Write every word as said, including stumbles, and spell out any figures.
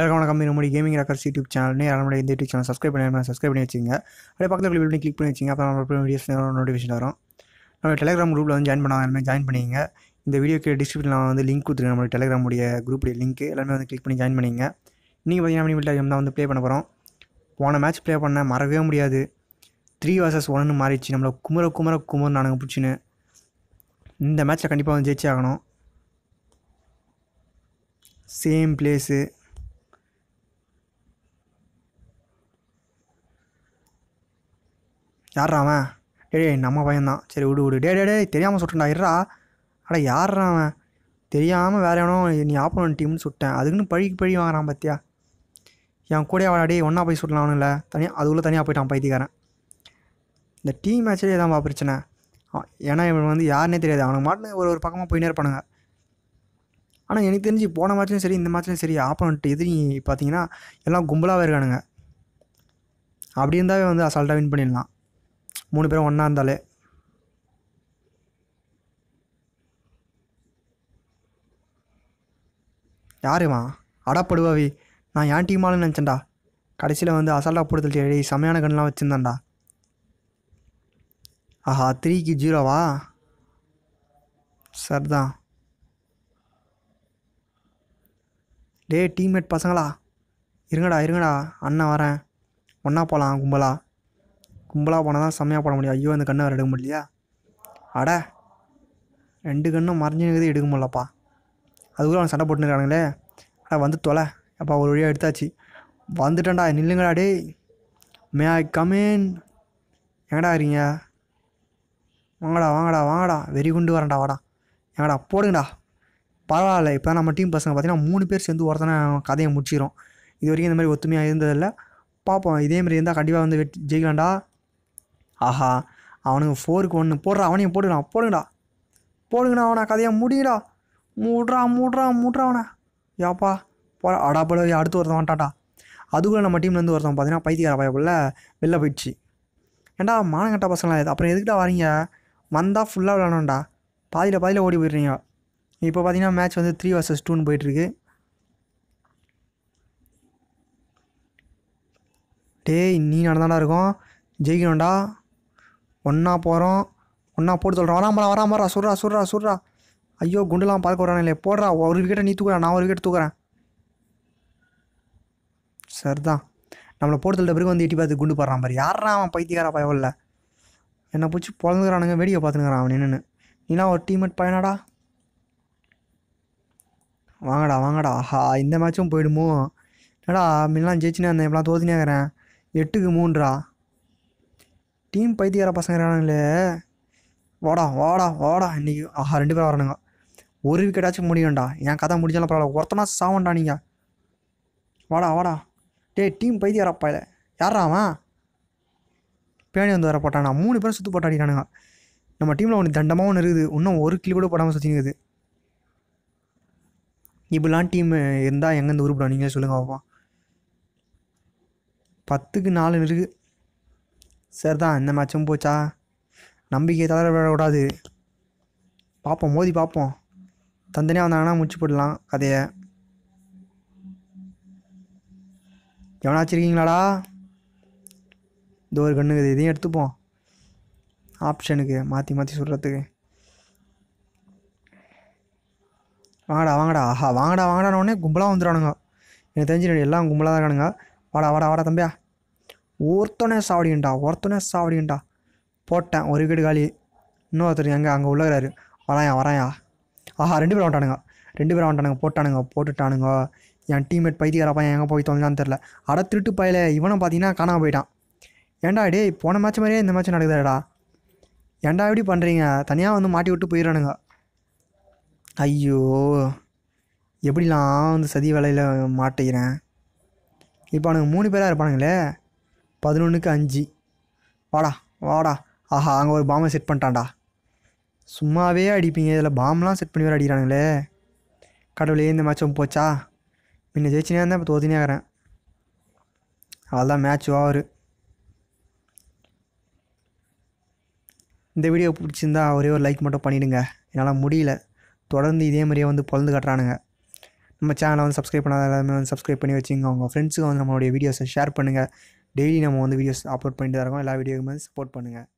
எல்லாருக்கும் வணக்கம். நம்மளுடைய கேமிங் ராக்கர்ஸ் யூடியூப் சேனல் நம்மளுடைய இந்த யூடியூப் சேனல் சப்ஸ்கிரைப் பண்ணி சப்ஸ்கிரைப் பண்ணி வச்சுங்க. அப்படியே பக்கத்தில் உள்ள பெல் கிளிக் பண்ணி வச்சுங்க. அப்போ நம்ம வீடியோஸ் நோட்டிஃபிகேஷன் வரும். நம்ம டெலிகிராம் குரூப்பில் வந்து ஜாயின் பண்ணாங்க, எல்லாமே ஜாயின் பண்ணிங்க. இந்த வீடியோக்கு டிஸ்கிரிப்ஷனில் நான் வந்து லிங்க் கொடுத்துருக்கேன். நம்மளுடைய டெலிகிராமுடைய குரூப்புடைய லிங்க் எல்லாமே வந்து கிளிக் பண்ணி ஜாயின் பண்ணிங்க. இன்றைக்கி பார்த்தீங்கன்னா நம்ம தான் வந்து ப்ளே பண்ண போகிறோம். போன மேட்ச் ப்ளே பண்ண மறக்கவே முடியாது. த்ரீ வர்சஸ் ஒன்னு மாறிடுச்சு. நம்மளை குமர குமர குமர் நானுங்க பிடிச்சின்னு இந்த மேட்ச்சில் கண்டிப்பாக வந்து ஜெயிச்சே ஆகணும். சேம் பிளேஸு யார்ரா அவன்? டே டே நம்ம பையன்தான். சரி விடு விடு. டே டே டே தெரியாமல் சுட்டேன்டா. இருறா. அடா யார்ரா அவன்? தெரியாமல் வேறு எவனும் நீ ஆப்போனன் டீம்னு சுட்டேன். அதுக்குன்னு பழிக்கு பழி வாங்குறான் பார்த்தியா. என் கூடயே வாடா. டே ஒன்றா போய் சுட்டலாம் அவனும் இல்லை தனியாக. அதுக்குள்ளே தனியாக போயிட்டான் பைத்தியக்காரன். இந்த டீம் மேட்சிலே தான் பா பிரச்சனை. ஏன்னா இவன் வந்து யாருன்னே தெரியாது. அவனுக்கு மாட்டினு ஒரு ஒரு பக்கமாக போயினே இருப்பானுங்க. ஆனால் எனக்கு தெரிஞ்சு போன மேட்ச்லேயும் சரி இந்த மேட்ச்லேயும் சரி ஆப்போனன்ட்டு எதிரி பார்த்தீங்கன்னா எல்லாம் கும்பலாகவே இருக்கானுங்க. அப்படி இருந்தாவே வந்து அசால்ட்டாக வின் பண்ணிடலாம். மூணு பேரும் ஒன்றா இருந்தாலே யாருமா அடப்படுவாவி. நான் என் டீமாலும் நினச்சேன்டா. கடைசியில் வந்து அசால்ட்டாக போடுதல் செமையான கண்ணெலாம் வச்சுருந்தான்டா. ஆஹா த்ரீக்கு ஜீரோவா? சரிதான். டே டீம்மேட் பசங்களா இருங்கடா இருங்கடா அண்ணா வரேன். ஒன்றா போகலாம் கும்பலா. கும்பலாக போனால் தான் செம்மையாக போட முடியும். ஐயோ அந்த கண்ணை வேறு எடுக்க முடியலையா? அட ரெண்டு கண்ணும் மறைஞ்சினுக்குது எடுக்க முடியலப்பா. அதுக்குள்ளே அவன் சண்டை போட்டுருக்கானுங்களே. அடா வந்து தொலை அப்பா. ஒரு வழியாக எடுத்தாச்சு. வந்துட்டேன்டா. நில்லுங்கடா. டே மே ஐ கமேன்? எங்கடா இருக்கீங்க? வாங்கடா வாங்கடா வாங்கடா. வெறி குண்டு வரேன்டா. வாடா எங்கடா போடுங்கடா. பரவாயில்ல இப்போ தான் நம்ம டீம் பசங்க பார்த்திங்கன்னா மூணு பேர் சேர்ந்து ஒருத்தனை கதையை முடிச்சிடும். இது வரைக்கும் இந்த மாதிரி ஒத்துமையாக இருந்ததில்லை. பார்ப்போம் இதேமாரி இருந்தால் கண்டிப்பாக வந்து வெட்டி ஜெயிக்கலாம்டா. ஆஹா அவனுக்கு ஃபோருக்கு ஒன்று போடுறா. அவனையும் போட்டுக்கலாம். போடுங்கடா போடுங்கண்ணா. அவனை கதையாக முடியடா. மூட்றா மூட்றா மூட்றா அவனை. யாப்பா போட அடா போல. அடுத்து ஒருத்தன் வந்துட்டான்டா. அதுக்குள்ளே நம்ம டீம்லேருந்து ஒருத்தன் பார்த்தீங்கன்னா பைத்தியக்கார பையக்குள்ளே வெளில போயிடுச்சு. ஏண்டா மானங்கட்டா பசங்களா இது. அப்புறம் எதுக்கிட்ட வரீங்க? வந்தால் ஃபுல்லாக விளாடணும்டா. பாதியில் பாதியில் ஓடி போயிடுறீங்க. இப்போ பார்த்தீங்கன்னா மேட்ச் வந்து த்ரீ வர்சஸ் டூன்னு போயிட்டுருக்கு. டே நீ நடந்தாண்டா இருக்கும். ஜெயிக்கணும்டா. ஒன்றா போகிறோம். ஒன்றா போட்டு சொல்கிறோம். வராமரா வராமரா. சுடுறா சுடுறா சுடுறா. ஐயோ குண்டுலாம் பார்க்க வரானே இல்லையே. போடுறா. ஒரு விக்கெட்டை நீ தூக்குறா. நான் ஒரு விக்கெட் தூக்குறேன். சரிதான். நம்மளை போட்டு சொல்லிட்ட பிறகு வந்து எட்டி பார்த்து குண்டு போடுறான் பாரு. யாரா அவன் பைத்தியக்காரா பயவில்லை. என்னை பிடிச்சி பிறந்துக்கிறானுங்க. வேடிக்கை பார்த்துக்கிறான் அவன் என்னென்னு. நீனா ஒரு டீம்மேட் பையனாடா. வாங்கடா வாங்கடா. ஆஹா இந்த மேட்சும் போயிடுமோ? என்னடா மில்லாம் ஜெயிச்சுனே இருந்தேன் இப்பெல்லாம் தோத்துனே இருக்கிறேன். எட்டுக்கு மூன்றா. டீம் பைத்தியக்கார பசங்க இருக்கிறானுங்களே. வாடா வாடா வாடா. இன்றைக்கி ஆஹா ரெண்டு பேரும் வரணுங்க. ஒரு விக்கெட்டாச்சும் முடியும்டா. என் கதை முடிஞ்சாலும் பரவாயில்ல. ஒருத்தனா சாவண்டா நீங்கள். வாடா வாடா. டே டீம் பைத்தியக்காரப்பா இல்லை யாரா அவன்? பேணி வந்து வர போட்டானா? மூணு பேரும் சுற்று போட்டு அடிக்கிறானுங்க. நம்ம டீமில் ஒன்று தண்டமாக ஒன்று இருக்குது. இன்னும் ஒரு கிளி கூட போடாமல் சுற்றினுக்குது. இப்படிலாம் டீம் இருந்தால் எங்கேருந்து உருப்பிடும் நீங்களே சொல்லுங்கள் பாப்பா. பத்துக்கு நாலு இருக்குது. சரி தான் இந்த மேட்சும் போச்சா. நம்பிக்கையை தவிர விடக்கூடாது. பார்ப்போம் மோதி பார்ப்போம். தந்தனியாக வந்தாங்கன்னா முடிச்சு போடலாம் கதையை. எவனாச்சும் இருக்கீங்களாடா? இது ஒரு கண்ணுக்குது. இதையும் எடுத்துப்போம் ஆப்ஷனுக்கு மாற்றி மாற்றி சொல்கிறதுக்கு. வாங்கடா வாங்கடா. ஆஹா வாங்கடா வாங்கடான உடனே கும்பலாக வந்துடுவானுங்க. எனக்கு தெரிஞ்சு எல்லாம் கும்பலாக தான் இருக்கானுங்க. வாடா வாடா வாடா தம்பியா. ஒருத்தனே சாவடிங்கண்டா. ஒருத்தனே சாவடிங்கண்டா. போட்டேன் ஒரு விக்கெட் காலி. இன்னொருத்தர் எங்கே அங்கே உள்ளகிறாரு. வராயா வராயா. ஆஹா ரெண்டு பேரும் வந்துட்டானுங்க. ரெண்டு பேரும் வந்துட்டானுங்க. போட்டானுங்க போட்டுட்டானுங்க. என் டீம்மேட் பைத்தியக்கார பையன் எங்கே போய் தோணுதான்னு தெரில. அட திருட்டு பையில இவனும் பார்த்தீங்கன்னா காணாமல் போயிட்டான். ஏண்டா டே போன மேட்ச் மாதிரியே இந்த மேட்ச் நடக்குதாடா. ஏண்டா எப்படி பண்ணுறீங்க? தனியாக வந்து மாட்டி விட்டு போயிடறானுங்க. ஐயோ எப்படிலாம் வந்து சதி வேலையில் மாட்டிக்கிறேன். இப்போ அவனுக்கு மூணு பேராக இருப்பானுங்களே. பதினொன்றுக்கு அஞ்சு. வாடா வாடா. ஆஹா அங்கே ஒரு பாம்பை செட் பண்ணிட்டான்டா. சும்மாவே அடிப்பீங்க இதில் பாம்பெலாம் செட் பண்ணி வேறு அடிக்கிறானுங்களே. கடவுளே இந்த மேட்சும் போச்சா. முன்ன ஜெயிச்சுனே இருந்தேன் இப்போ தோத்துனே இருக்கிறேன். அதுதான் மேட்ச் ஓவர். இந்த வீடியோ பிடிச்சிருந்தா ஒரே ஒரு லைக் மட்டும் பண்ணிவிடுங்க. என்னால் முடியல. தொடர்ந்து இதே மாதிரியே வந்து பொழுது கட்டுறானுங்க. நம்ம சேனலை வந்து சப்ஸ்கிரைப் பண்ணாத எல்லாருமே வந்து சப்ஸ்கிரைப் பண்ணி வச்சுங்க. உங்கள் ஃப்ரெண்ட்ஸுக்கு வந்து நம்மளுடைய வீடியோஸை ஷேர் பண்ணுங்கள். டெய்லி நம்ம வந்து வீடியோஸ் அப்லோட் பண்ணிட்டு இருக்கோம். எல்லா வீடியோக்குமே சப்போர்ட் பண்ணுங்கள்.